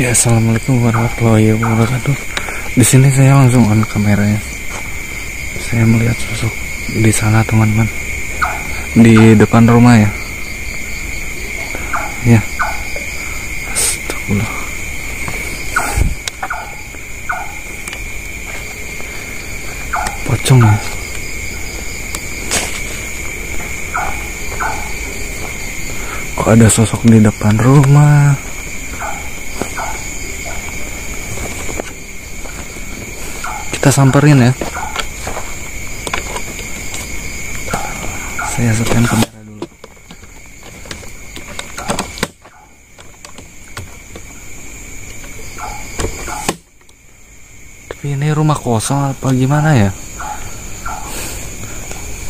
Oke, assalamualaikum warahmatullahi wabarakatuh. Di sini saya langsung on kameranya. Saya melihat sosok di sana, teman-teman, di depan rumah ya. Ya, astagfirullah. Pocong ya. Kok ada sosok di depan rumah? Kita samperin ya. Saya setkan kamera dulu. Tapi ini rumah kosong apa gimana ya?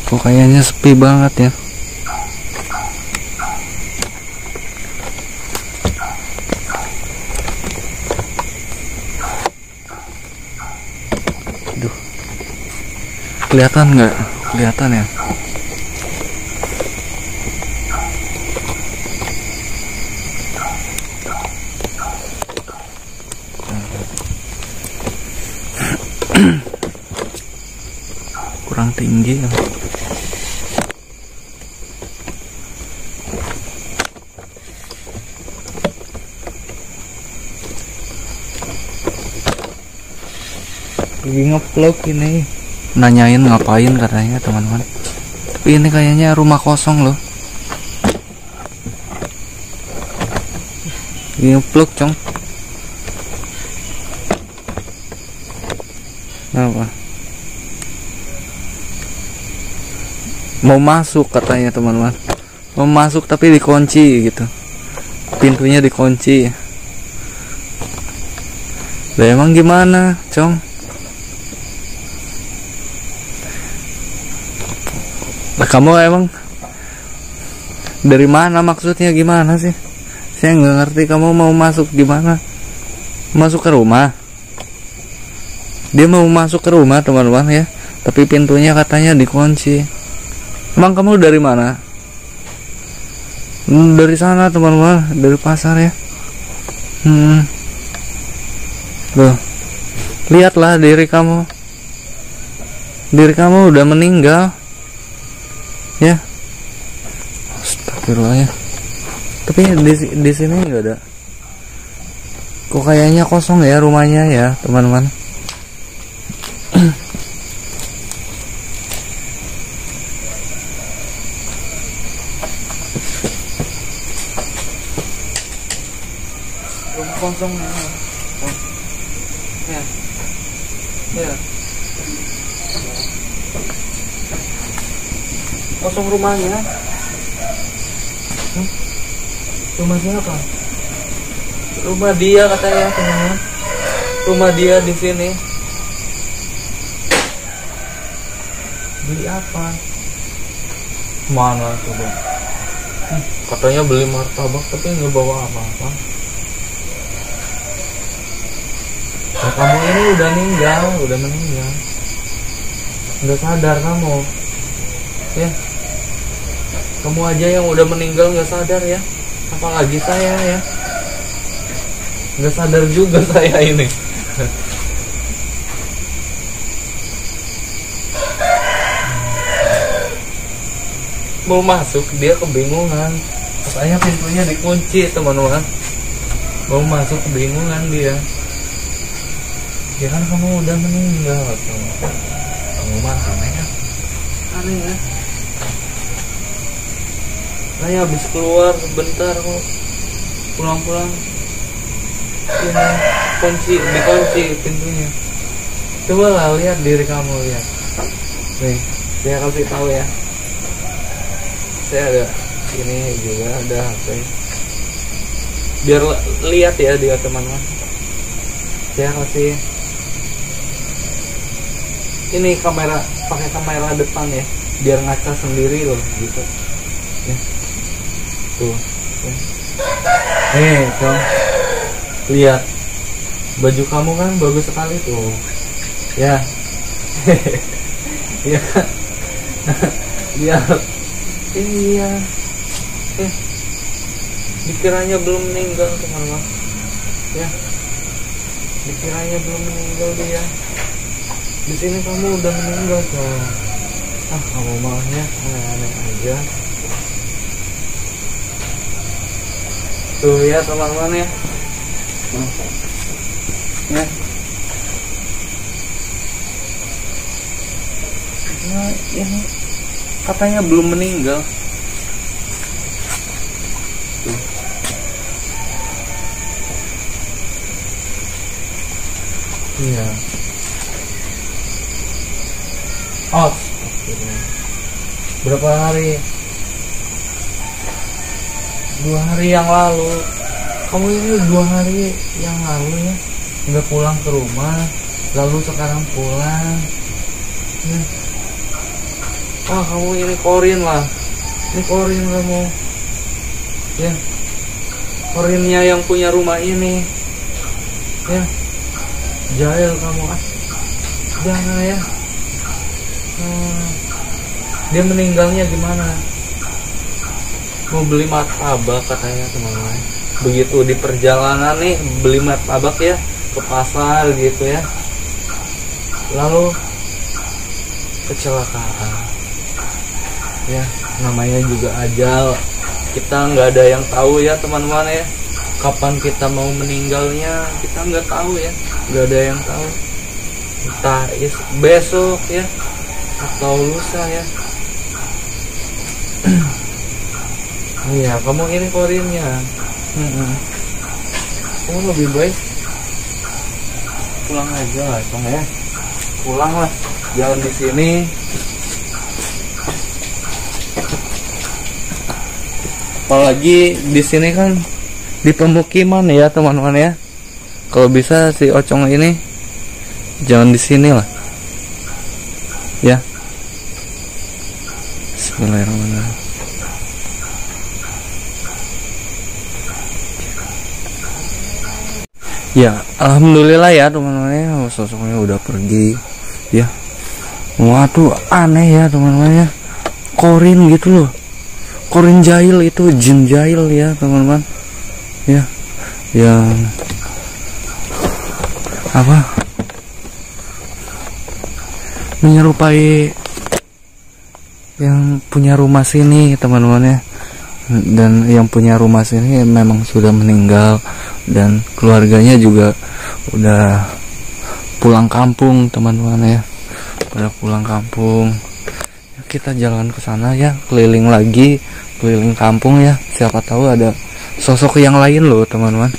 Kok kayaknya sepi banget ya? Aduh. Kelihatan nggak? Kelihatan ya? Kurang tinggi ya. Lagi nge-vlog ini, nanyain ngapain katanya teman-teman. Tapi ini kayaknya rumah kosong loh. Lagi nge-vlog cong. Apa? Mau masuk katanya teman-teman, mau masuk tapi dikunci gitu, pintunya dikunci. Lah emang gimana cong? Lah kamu emang dari mana, maksudnya gimana sih? Saya nggak ngerti, kamu mau masuk gimana? Masuk ke rumah? Dia mau masuk ke rumah teman-teman ya, tapi pintunya katanya dikunci. Emang kamu dari mana? Dari sana teman-teman, dari pasar ya. Loh, lihatlah diri kamu. Diri kamu udah meninggal. Ya. Astagfirullah ya. Tapi di sini nggak ada. Kok kayaknya kosong ya rumahnya ya, teman-teman. Kosong ya. Ya. Ya. Kosong rumahnya. Rumahnya apa? Rumah dia katanya, teman. Rumah dia di sini. Beli apa? Mana coba? Katanya beli martabak tapi nggak bawa apa-apa. Nah, kamu ini udah meninggal, nggak sadar kamu ya. Kamu aja yang udah meninggal nggak sadar ya, apalagi saya ya. Nggak sadar juga saya ini. Mau masuk dia kebingungan, katanya pintunya dikunci teman-teman. Mau masuk kebingungan dia. Ya kan kamu udah meninggal, kamu mah aneh ya. Saya habis keluar sebentar kok, pulang-pulang ini dikunci pintunya. Coba lah lihat diri kamu ya. Nih, saya kasih tahu ya. Saya ada ini juga, ada HP. Biar lihat ya dia teman-teman. Saya kasih. Ini kamera, pakai kamera depan ya, biar ngaca sendiri loh gitu ya. Tuh ya. Nih tuh, lihat baju kamu kan bagus sekali tuh ya. Ya kan. Lihat iya dikiranya belum meninggal teman-teman. ya. Dikiranya belum meninggal dia. Di sini kamu udah meninggal tuh. Ah, kamu malahnya aneh-aneh aja. Tuh ya teman-teman ya. Nah. Ya. Nah, ini katanya belum meninggal. Tuh. Iya. Oh. Berapa hari? 2 hari yang lalu. Kamu ini 2 hari yang lalu ya nggak pulang ke rumah, lalu sekarang pulang ya. Wah, kamu ini korin lah, ini korin kamu ya, korinnya yang punya rumah ini ya. Jahil kamu, ah jangan ya. Dia meninggalnya gimana? Mau beli martabak katanya teman-teman. Begitu di perjalanan nih beli martabak ya, ke pasar gitu ya. Lalu kecelakaan. Ya, namanya juga ajal. Kita nggak ada yang tahu ya teman-teman ya. Kapan kita mau meninggalnya kita nggak tahu ya. Nggak ada yang tahu. Entah besok ya, atau lusa ya. Iya, kamu ini korinnya. Kamu lebih baik pulang aja lah, Kang ya. Pulang lah, jalan di sini. Apalagi di sini kan di pemukiman ya teman-teman ya. Kalau bisa si Ocong ini jangan di sini lah. Ya. Bismillahirrahmanirrahim. Ya, alhamdulillah ya teman-teman ya, sosoknya udah pergi ya. Waduh, aneh ya teman-teman ya. Korin gitu loh. Korin jahil itu, jin jahil ya teman-teman. Ya. Yang apa? Menyerupai yang punya rumah sini teman-teman ya. Dan yang punya rumah sini memang sudah meninggal. Dan keluarganya juga udah pulang kampung teman-teman ya, udah pulang kampung. Kita jalan ke sana ya, keliling lagi, keliling kampung ya. Siapa tahu ada sosok yang lain loh teman-teman.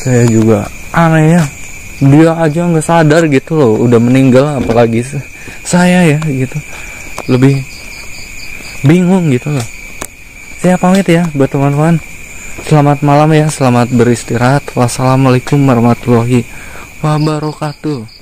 Saya juga aneh ya, dia aja nggak sadar gitu loh, udah meninggal, apalagi saya ya gitu. Lebih bingung gitu loh. Saya pamit ya buat teman-teman. Selamat malam ya, selamat beristirahat. Wassalamualaikum warahmatullahi wabarakatuh.